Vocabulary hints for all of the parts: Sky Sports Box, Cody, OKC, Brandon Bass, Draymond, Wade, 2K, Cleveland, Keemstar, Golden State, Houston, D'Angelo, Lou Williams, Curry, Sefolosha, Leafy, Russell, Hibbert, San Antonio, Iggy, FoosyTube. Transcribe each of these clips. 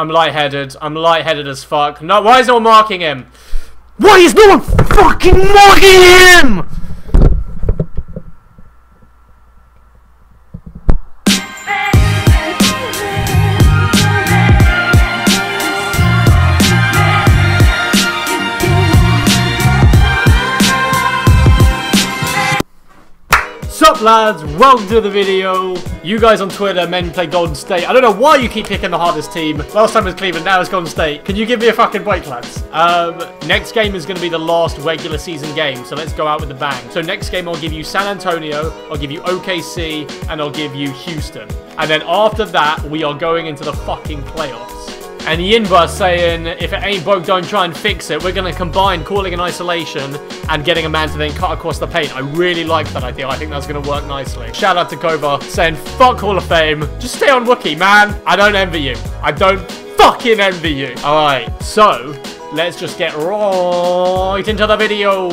I'm lightheaded as fuck. No, why is no one marking him? Why is no one fucking marking him? Sup lads, welcome to the video. You guys on Twitter, men play Golden State. I don't know why you keep picking the hardest team. Last time was Cleveland, now it's Golden State. Can you give me a fucking break, lads? Next game is going to be the last regular season game, so let's go out with a bang. So next game I'll give you San Antonio, I'll give you OKC, and I'll give you Houston. And then after that, we are going into the fucking playoffs. And Yinba's saying, if it ain't broke, don't try and fix it. We're going to combine calling in isolation and getting a man to then cut across the paint. I really like that idea. I think that's going to work nicely. Shout out to Kova saying, fuck Hall of Fame. Just stay on Wookiee, man. I don't envy you. I don't fucking envy you. All right, so let's just get right into the video.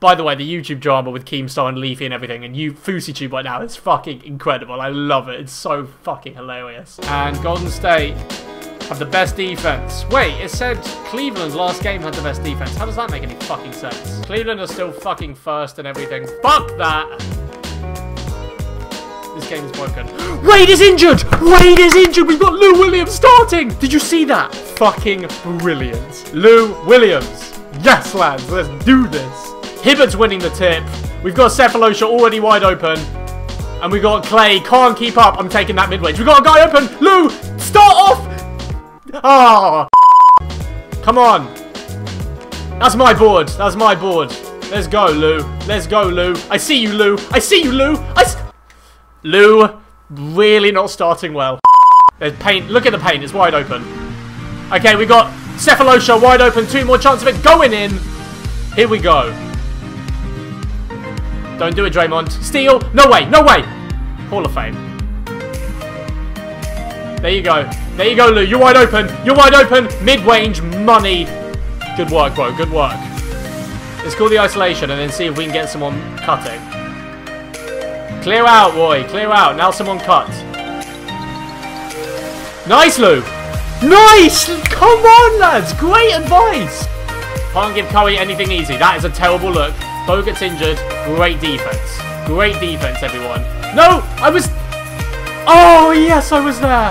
By the way, the YouTube drama with Keemstar and Leafy and everything, and you FoosyTube right now, it's fucking incredible. I love it. It's so fucking hilarious. And Golden State have the best defense. Wait, it said Cleveland's last game had the best defense. How does that make any fucking sense? Cleveland are still fucking first and everything. Fuck that! This game is broken. Wade is injured! Wade is injured! We've got Lou Williams starting! Did you see that? Fucking brilliant. Lou Williams. Yes, lads, let's do this. Hibbert's winning the tip. We've got Sefolosha already wide open. And we've got Clay. Can't keep up. I'm taking that mid-range. We've got a guy open. Lou, start off! Oh, come on. That's my board. That's my board. Let's go, Lou. Let's go, Lou. I see you, Lou. I see you, Lou. Lou, really not starting well. There's paint. Look at the paint. It's wide open. Okay, we got Sefolosha wide open. Two more chances of it going in. Here we go. Don't do it, Draymond. Steal. No way. No way. Hall of Fame. There you go. There you go, Lou. You're wide open. You're wide open. Mid-range money. Good work, bro. Good work. Let's call the isolation and then see if we can get someone cutting. Clear out, Roy. Clear out. Now someone cut. Nice, Lou. Nice. Come on, lads. Great advice. Can't give Curry anything easy. That is a terrible look. Bogut's injured. Great defense. Great defense, everyone. No, I was... Oh, yes, I was there.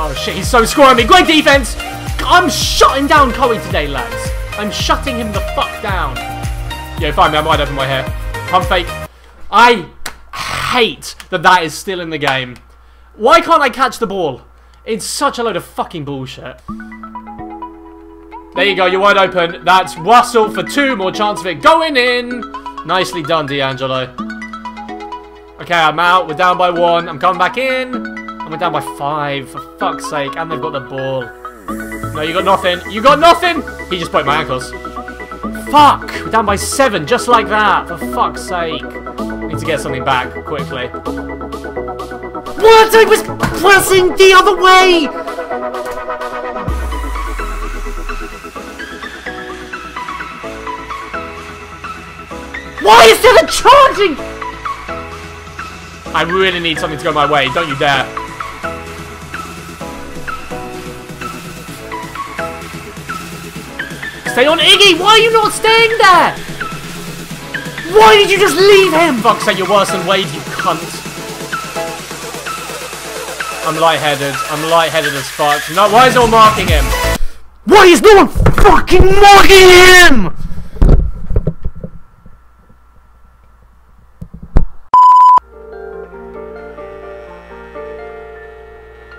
Oh shit, he's so squirmy. Great defense! I'm shutting down Cody today, lads. I'm shutting him the fuck down. Yeah, fine, man. I'm wide open my hair. Pump fake. I hate that that is still in the game. Why can't I catch the ball? It's such a load of fucking bullshit. There you go, you're wide open. That's Russell for two more chance of it going in. Nicely done, D'Angelo. Okay, I'm out. We're down by one. I'm coming back in. And we're down by five, for fuck's sake. And they've got the ball. No, you got nothing. You got nothing! He just broke my ankles. Fuck! We're down by seven, just like that. For fuck's sake. We need to get something back, quickly. What? I was pressing the other way! Why is there a charging? I really need something to go my way. Don't you dare. Stay on Iggy! Why are you not staying there? Why did you just leave him? Fuck, say you're worse than Wade, you cunt. I'm lightheaded. I'm lightheaded as fuck. No, why is no one marking him? Why is no one fucking marking him?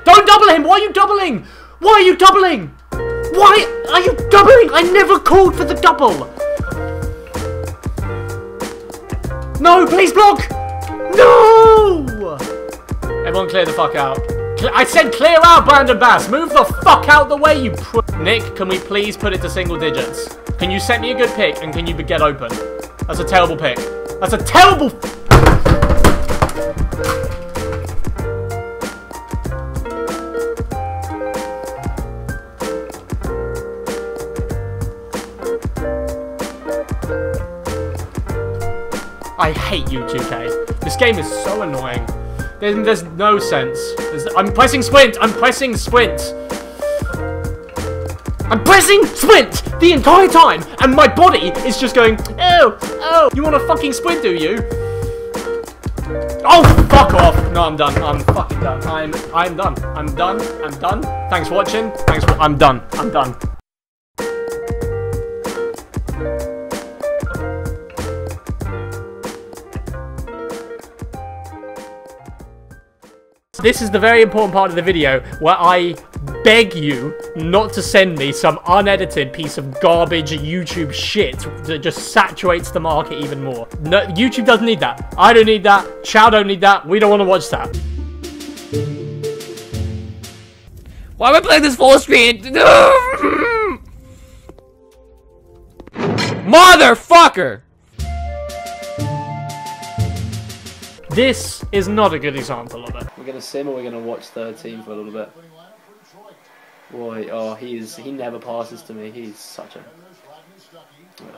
Don't double him! Why are you doubling? Why are you doubling? Why are you doubling? I never called for the double. No, please block. No! Everyone clear the fuck out. I said clear out, Brandon Bass. Move the fuck out the way, you Nick, can we please put it to single digits? Can you send me a good pick and can you get open? That's a terrible pick. That's a terrible... I hate you, 2K. This game is so annoying. There's no sense. I'm pressing sprint! I'm pressing sprint! I'm pressing sprint the entire time! And my body is just going, oh, oh. You want to fucking sprint, do you? Oh, fuck off! No, I'm done. I'm fucking done. I'm done. I'm done. I'm done. Thanks for watching. Thanks for- I'm done. I'm done. This is the very important part of the video where I beg you not to send me some unedited piece of garbage YouTube shit that just saturates the market even more. No, YouTube doesn't need that. I don't need that. Chow don't need that. We don't want to watch that. Why am I playing this full screen? Motherfucker! This is not a good example of it. We're gonna sim or we're gonna watch third team for a little bit. Boy, oh, he never passes to me. He's such a. Ugh.